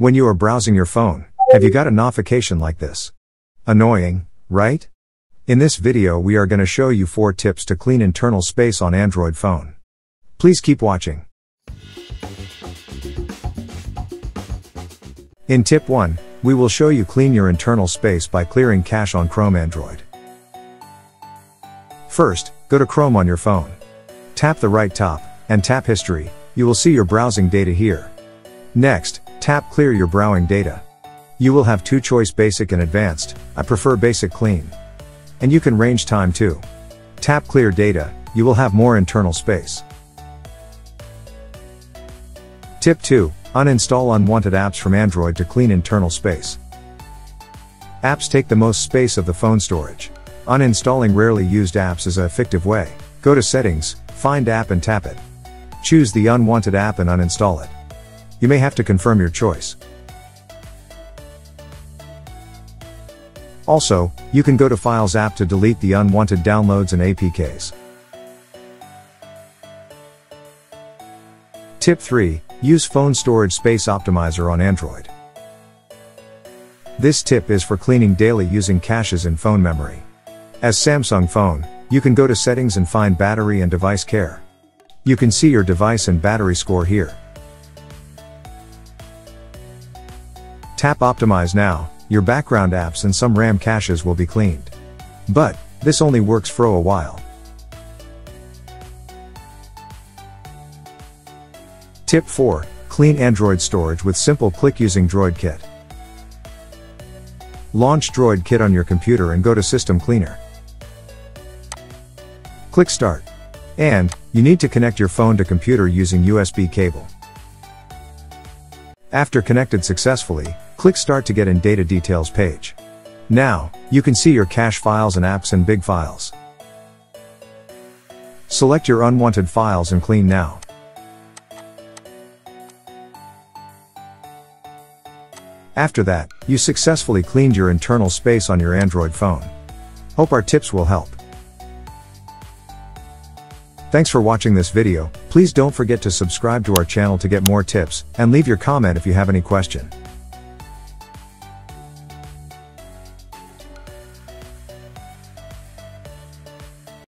When you are browsing your phone, have you got a notification like this? Annoying, right? In this video we are going to show you 4 tips to clean internal space on Android phone. Please keep watching. In tip 1, we will show you clean your internal space by clearing cache on Chrome Android. First, go to Chrome on your phone. Tap the right top, and tap History. You will see your browsing data here. Next, tap Clear your browsing data. You will have 2 choice, Basic and Advanced. I prefer Basic Clean. And you can range time too. Tap Clear Data, you will have more internal space. Tip 2, uninstall unwanted apps from Android to clean internal space. Apps take the most space of the phone storage. Uninstalling rarely used apps is an effective way. Go to Settings, find App and tap it. Choose the unwanted app and uninstall it. You may have to confirm your choice. Also, you can go to Files app to delete the unwanted downloads and APKs. Tip 3, use Phone Storage Space Optimizer on Android. This tip is for cleaning daily using caches in phone memory. As Samsung phone, you can go to Settings and find Battery and Device Care. You can see your device and battery score here. Tap Optimize now, your background apps and some RAM caches will be cleaned. But, this only works for a while. Tip 4, clean Android storage with simple click using DroidKit. Launch DroidKit on your computer and go to System Cleaner. Click Start. And, you need to connect your phone to computer using USB cable. After connected successfully, click Start to get in Data Details page. Now, you can see your cache files and apps and big files. Select your unwanted files and clean now. After that, you successfully cleaned your internal space on your Android phone. Hope our tips will help. Thanks for watching this video. Please don't forget to subscribe to our channel to get more tips, and leave your comment if you have any question.